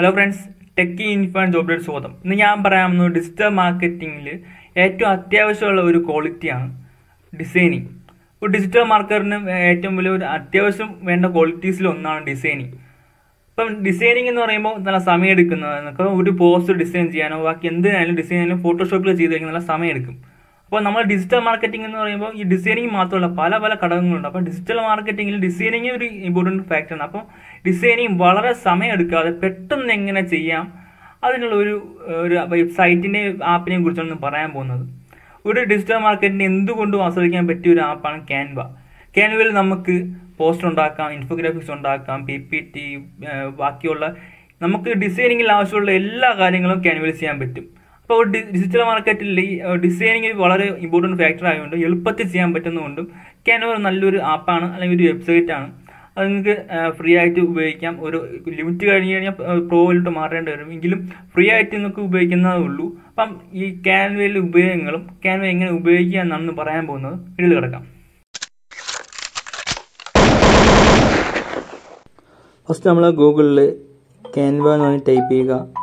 Hello friends, Tech Infant Joblets. Digital marketing quality designing. Digital marketing qualities designing. Designing in the rainbow, the Samaritan would post to design Gianova, and then design Photoshop the Samaritan. Upon digital marketing in the rainbow, you designing Mathola Palabala Kadanga, digital marketing, designing every important factor, designing Valara Samaritan, Petum in a Chiam, other website in a happening good on the Parambona. Would a digital marketing in the Gundu Asarikan Petura upon Canva? Canva Namaki. Post on infographics on PPT, Vakiola, Namaka designing Lashola, Canvas. About digital market designing is a important factor. I want to Yelpatisiam Betanundum, Canva Nalur Apan, and website. I free active Bakam or limited pro to Martin, free active Kubakan Ulu, Canva Ubaki and Nan Parambona. First, we will Google Canva type.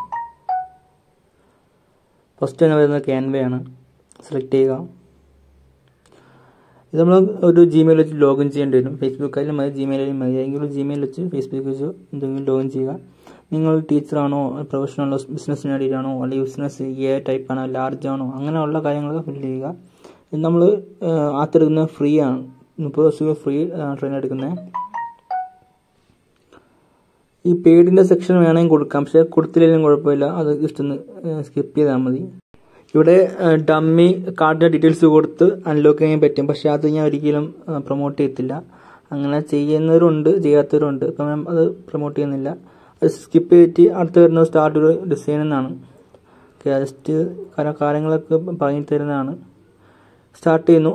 First, we will Canva select. We will Gmail login to Facebook. Gmail, Facebook. You are a teacher, a professional business, a type, a large, free. If you have a section, you can skip it. You can dummy card details and look at it. You can promote it. You can promote it. Skip it. You can start the same. Start the same.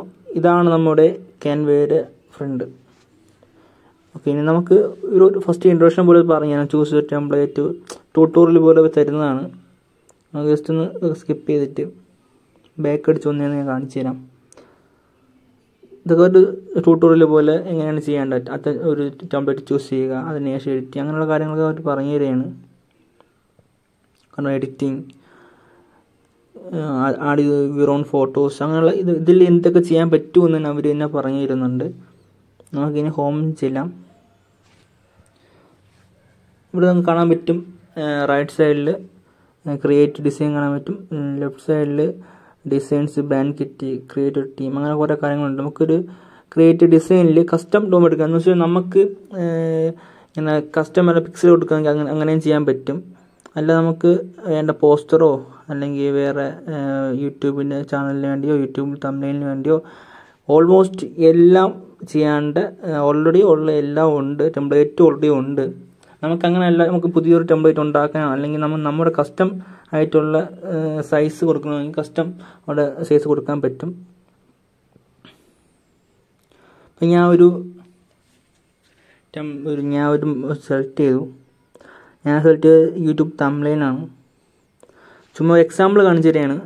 Okay, now we will first introduction. Choose a template tutorial. Just skip it. Back to the tutorial. Template choose editing. Add your own photos. Home chilla. Right side create design left side designs brand kit creator team. Create design custom customer pixel and poster YouTube channel and YouTube thumbnail and almost and already allowed template already owned. Namakanga put your template on dark and number custom itola size custom or a size would come petum. YouTube thumbnail. Chuma example consider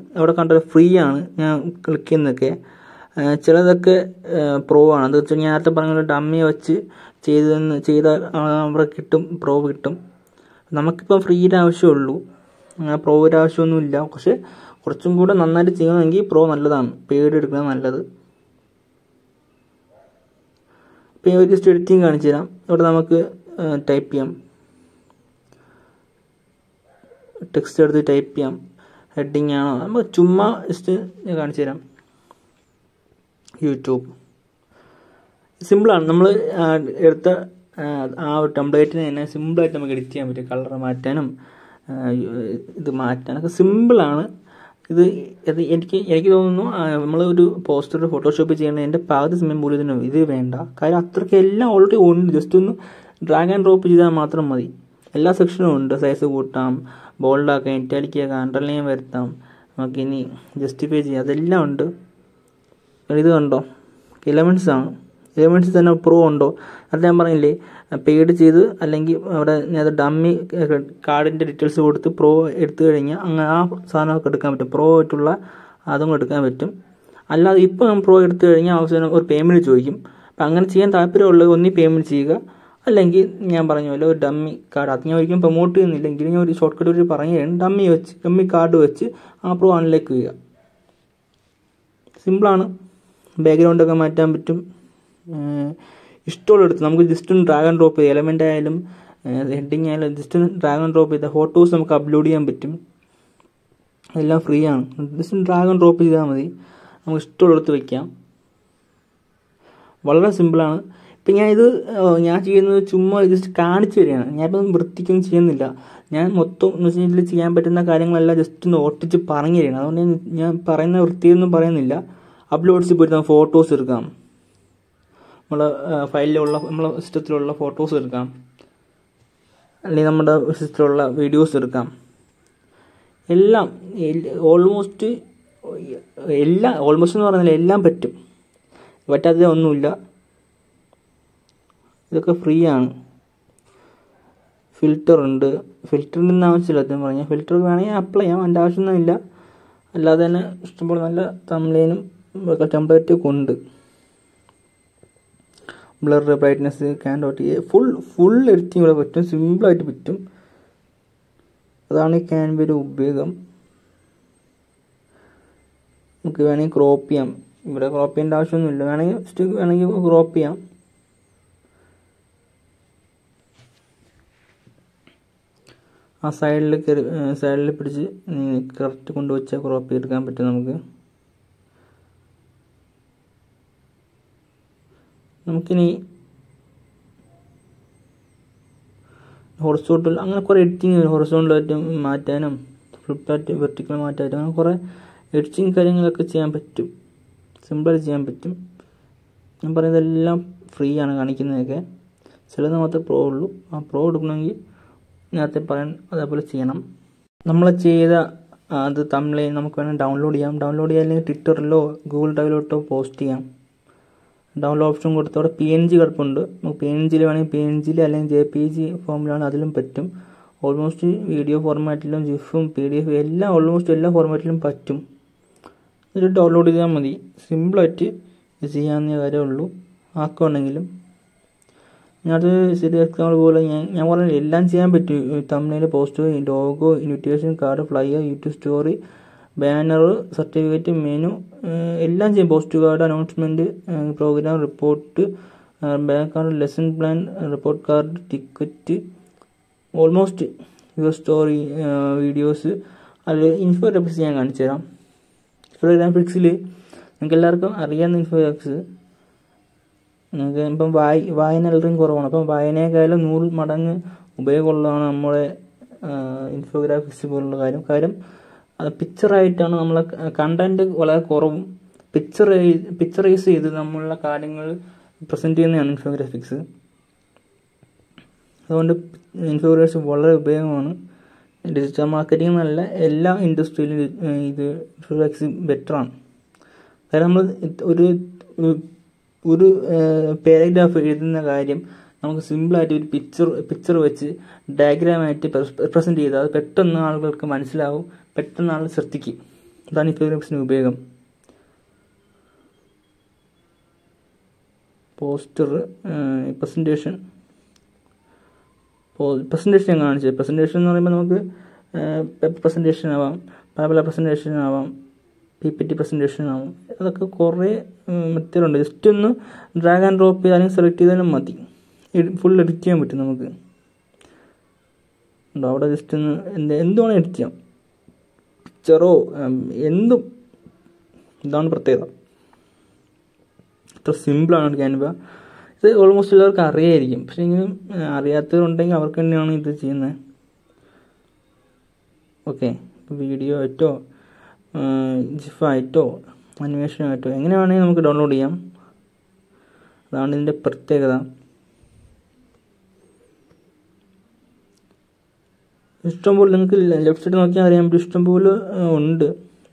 free and click in the Cheladake pro another Chunata Bangal Dami or Chedan Cheda Kitum Pro Vitum Namakipa free shulu Pro Shunu Lakoshe or Chunguda Nanadi Chinangi Pro Maladan paid gram and leather Pay this thing and Chira or Namaka type PM Texture the type PM heading Chuma is the Ganchira YouTube. Simple. We have a template in a simple item. We color. Simple. We post a Photoshop and a path is memory. We just drag and drop. All sections are size of bold, underline, justify. Elements is a pro ondo. At the Marinle, a paid cheese, a lanky or another dummy card in the details would the pro etherina, and half sana could come to pro etula, Adam would come with him. Allah Ipum pro etherina also or payment to him. Panganchi and Tapir only payment chiga, അല്ലെങ്കിൽ ഞാൻ പറഞ്ഞ പോലെ ഒരു dummy card അത് ഞാൻ ഒരിക്കലും promote ചെയ്യുന്നില്ലെങ്കിൽ ഞാൻ ഒരു ഷോർട്ട് കട്ട് ഒരു പറഞ്ഞു തരാം. ഡമ്മി കാർഡ് വെച്ച് ആപ്പ് ഓണിലേക്ക് വരിക. സിമ്പിളാണ്, ബാക്ക്ഗ്രൗണ്ടൊക്കെ മാറ്റാൻ പറ്റും. ഇഷ്ടമുള്ളടുത്ത് നമുക്ക് ജസ്റ്റ് ഒന്ന് ഡ്രാഗ് ആൻഡ് ഡ്രോപ്പ് ചെയ്ത് എലമെൻ്റ് ആയാലും ഹെഡിങ് ആയാലും ജസ്റ്റ് ഡ്രാഗ് ആൻഡ് ഡ്രോപ്പ് ചെയ്ത ഫോട്ടോസ് നമുക്ക് അപ്ലോഡ് ചെയ്യാൻ പറ്റും. എല്ലാം ഫ്രീ ആണ്. ജസ്റ്റ് ഡ്രാഗ് ആൻഡ് ഡ്രോപ്പ് ചെയ്താൽ മതി, നമുക്ക് ഇഷ്ടമുള്ളടുത്ത് വയ്ക്കാം. വളരെ സിമ്പിളാണ്. ഇപ്പം ഞാൻ ചെയ്യുന്നത് ചുമ്മാ ജസ്റ്റ് കാണിച്ചു തരികയാണ്. ഞാനിപ്പം വൃത്തിക്കൊന്നും ചെയ്യുന്നില്ല. ഞാൻ മൊത്തം എന്ന് വെച്ച് കഴിഞ്ഞാൽ ചെയ്യാൻ പറ്റുന്ന കാര്യങ്ങളെല്ലാം ജസ്റ്റ് ഒന്ന് ഓട്ടിച്ച് പറഞ്ഞു തരികയാണ്. അതുകൊണ്ട് ഞാൻ പറയുന്ന വൃത്തിയൊന്നും പറയുന്നില്ല. അപ്ലോഡ്സിൽ പോയിട്ട് നമുക്ക് ഫോട്ടോസ് എടുക്കാം, നമ്മളെ ഫയലിലുള്ള നമ്മളെ സിസ്റ്റത്തിലുള്ള ഫോട്ടോസ് എടുക്കാം, അല്ലെങ്കിൽ നമ്മുടെ സിസ്റ്റത്തിലുള്ള വീഡിയോസ് എടുക്കാം. എല്ലാം ഓൾമോസ്റ്റ് എന്ന് പറഞ്ഞാൽ എല്ലാം പറ്റും, പറ്റാത്തത് ഒന്നുമില്ല. ഇതൊക്കെ ഫ്രീ ആണ്. ഫിൽറ്ററുണ്ട്. ഫിൽറ്ററിൻ്റെ ആവശ്യമില്ല. അദ്ദേഹം പറഞ്ഞാൽ ഫിൽറ്റർ വേണമെങ്കിൽ അപ്ലൈ ചെയ്യാം, അതിൻ്റെ ആവശ്യമൊന്നുമില്ല. അല്ലാതെ തന്നെ ഇഷ്ടംപോലെ നല്ല തംബ്നെയിലും ടെംപ്ലേറ്റും ഉണ്ട്. ബ്ലർ, ബ്രൈറ്റ്നെസ്, കാൻഡോട്ട്, ഫുൾ എഡിറ്റിംഗ് ഇവിടെ പറ്റും, സിമ്പിളായിട്ട് പറ്റും. അതാണ് ഈ ക്യാൻവയുടെ ഉപയോഗം. നമുക്ക് വേണമെങ്കിൽ ക്രോപ്പ് ചെയ്യാം. ഇവിടെ ക്രോപ്പ് ചെയ്യേണ്ട ആവശ്യമൊന്നുമില്ല. വേണമെങ്കിൽ ക്രോപ്പ് ചെയ്യാം. ആ സൈഡിൽ പിടിച്ച് കറക്റ്റ് കൊണ്ടുവച്ചാൽ ക്രോപ്പ് ചെയ്തെടുക്കാൻ പറ്റും. നമുക്കിനി ഹൊറിസോണ്ടൽ അങ്ങനെ കുറേ എഡിറ്റിങ് ഹൊറിസോണ്ടലായിട്ട് മാറ്റാനും ഫ്ലിപ്പായിട്ട് വെർട്ടിക്കൽ മാറ്റാനും അങ്ങനെ കുറേ എഡിറ്റിങ് കാര്യങ്ങളൊക്കെ ചെയ്യാൻ പറ്റും, സിമ്പിളായിട്ട് ചെയ്യാൻ പറ്റും. ഞാൻ പറയുന്നതെല്ലാം ഫ്രീ ആണ് കാണിക്കുന്നതൊക്കെ. ചിലത് മാത്രമേ പ്രോ ഉള്ളൂ. ആ പ്രോ എടുക്കണമെങ്കിൽ നേരത്തെ പറയാൻ അതേപോലെ ചെയ്യണം. നമ്മൾ ചെയ്ത അത് തമിഴ് നമുക്ക് വേണമെങ്കിൽ ഡൗൺലോഡ് ചെയ്യാം. ഡൗൺലോഡ് ചെയ്യാൻ അല്ലെങ്കിൽ ട്വിറ്ററിലോ ഗൂഗിൾ ഡ്രൈവിലോട്ടോ പോസ്റ്റ് ചെയ്യാം. ഡൗൺലോഡ് ഓപ്ഷൻ കൊടുത്ത് അവിടെ PNG കിടപ്പുണ്ട്. നമുക്ക് PNG വേണമെങ്കിൽ PNG അല്ലെങ്കിൽ JPG ഫോമിലാണ്, അതിലും പറ്റും. ഓൾമോസ്റ്റ് വീഡിയോ ഫോർമാറ്റിലും ജിഫും PDF എല്ലാം ഓൾമോസ്റ്റ് എല്ലാ ഫോർമാറ്റിലും പറ്റും. ഇത് ഡൗൺലോഡ് ചെയ്താൽ മതി. സിമ്പിളായിട്ട് ചെയ്യാവുന്ന കാര്യമേ ഉള്ളൂ ആക്കുകയാണെങ്കിലും. ഞാനത് ശരി എക്സാമ്പിൾ പോലെ ഞാൻ പറഞ്ഞില്ല എല്ലാം ചെയ്യാൻ പറ്റും. തമിഴിൽ പോസ്റ്റോ, logo, invitation card, flyer, YouTube story, banner, certificate, menu എല്ലാം ചെയ്യും. Post card, announcement, programme, report, bank card, lesson plan, report card, ticket, almost your story, videos, അതിൽ ഇൻഫോഗ്രാഫിക്സ് ഞാൻ കാണിച്ചു തരാം. ഇൻഫോഗ്രാഫിക്സിൽ നിങ്ങൾക്ക് എല്ലാവർക്കും അറിയാവുന്ന ഇൻഫോഗ്രാഫിക്സ് നിങ്ങൾക്ക് ഇപ്പം വായന എല്ലാവരും കുറവാണ്. അപ്പം വായനയെക്കാളും 100 മടങ്ങ് ഉപയോഗമുള്ളതാണ് നമ്മുടെ ഇൻഫോഗ്രാഫിക്സ് പോലുള്ള കാര്യം. അത് പിക്ചറായിട്ടാണ് നമ്മളെ കണ്ടൻറ്റ് വളരെ കുറവും. പിക്ചറൈസ് ചെയ്ത് നമ്മളുടെ കാര്യങ്ങൾ പ്രസൻറ്റ് ചെയ്യുന്നതാണ് ഇൻഫോഗ്രാഫിക്സ്. അതുകൊണ്ട് ഇൻഫോഗ്രാഫിക്സ് വളരെ ഉപയോഗമാണ്. ഡിജിറ്റൽ മാർക്കറ്റിംഗ് എന്നല്ല, എല്ലാ ഇൻഡസ്ട്രിയിലും ഇത് ഇൻഫോഗ്രാഫിക്സ് ബെറ്ററാണ്. കാരണം നമ്മൾ ഒരു പാരഗ്രാഫ് എഴുതുന്ന കാര്യം നമുക്ക് സിമ്പിളായിട്ട് ഒരു പിക്ചർ വെച്ച് ഡയഗ്രാമായിട്ട് പ്രസൻറ്റ് ചെയ്താൽ അത് പെട്ടെന്ന് ആളുകൾക്ക് മനസ്സിലാവും, പെട്ടെന്ന് ആൾ ശ്രദ്ധിക്കും. അതാണ് ഇൻഫോഗ്രാഫിക്സിൻ്റെ ഉപയോഗം. പോസ്റ്റർ, പ്രസൻറ്റേഷൻ ഞാൻ കാണിച്ചത്. പ്രസൻറ്റേഷൻ എന്ന് പറയുമ്പോൾ നമുക്ക് വെബ് പ്രസൻറ്റേഷൻ ആവാം, പല പ്രസൻറ്റേഷൻ ആവാം, PPT പ്രസൻറ്റേഷൻ ആവും. അതൊക്കെ കുറേ മെത്തേഡുണ്ട്. ജസ്റ്റ് ഒന്ന് ഡ്രാഗ് ആൻഡ് ഡ്രോപ്പ് ചെയ്താലും സെലക്ട് ചെയ്താലും മതി, ഫുൾ എഡിറ്റ് ചെയ്യാൻ പറ്റും നമുക്ക്. ഉണ്ടോ അവിടെ ജസ്റ്റ് ഒന്ന് എന്തുവാണോ എഡിറ്റ് ചെയ്യാം, പിക്ചറോ എന്തും. ഇതാണ് പ്രത്യേകത. ഇത്ര സിമ്പിളാണ് ക്യാൻവ. ഇത് ഓൾമോസ്റ്റ് എല്ലാവർക്കും അറിയായിരിക്കും, പക്ഷേ എങ്കിലും അറിയാത്തവരുണ്ടെങ്കിൽ അവർക്ക് തന്നെയാണ് ഇത് ചെയ്യുന്നത്. ഓക്കെ, വീഡിയോ ആയിട്ടോ ജിഫായിട്ടോ അനിമേഷനായിട്ടോ എങ്ങനെ വേണമെങ്കിൽ നമുക്ക് ഡൗൺലോഡ് ചെയ്യാം. അതാണ് ഇതിൻ്റെ പ്രത്യേകത. ഇഷ്ടംപോലെ നിങ്ങൾക്ക് ലെഫ്റ്റ് സൈഡ് നോക്കിയാൽ അറിയാൻ പറ്റും, ഇഷ്ടംപോലെ ഉണ്ട്.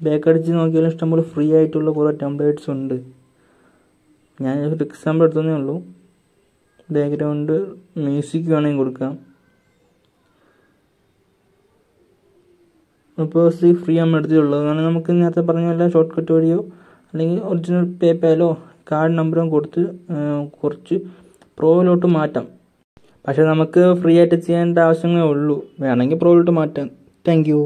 ബാക്ക് അടിച്ച് നോക്കിയാലും ഇഷ്ടംപോലെ ഫ്രീ ആയിട്ടുള്ള കുറേ ടെംപ്ലേറ്റ്സ് ഉണ്ട്. ഞാൻ ഒരു എക്സാമ്പിൾ എടുത്തതേ ഉള്ളൂ. ബാക്ക്ഗ്രൗണ്ട് മ്യൂസിക് വേണമെങ്കിൽ കൊടുക്കാം. ഇപ്പോൾ ഫ്രീ നമ്മൾ എടുത്തിട്ടുള്ളത് കാരണം നമുക്ക് നേരത്തെ പറഞ്ഞ പോലെ ഷോർട്ട് കട്ട് വഴിയോ അല്ലെങ്കിൽ ഒറിജിനൽ പേപാലോ കാർഡ് നമ്പറോ കൊടുത്ത് കുറച്ച് പ്രോയിലോട്ട് മാറ്റാം. പക്ഷേ നമുക്ക് ഫ്രീ ആയിട്ട് ചെയ്യേണ്ട ആവശ്യമേ ഉള്ളൂ. വേണമെങ്കിൽ പ്രോഡക്റ്റ് മാറ്റാം. Thank U.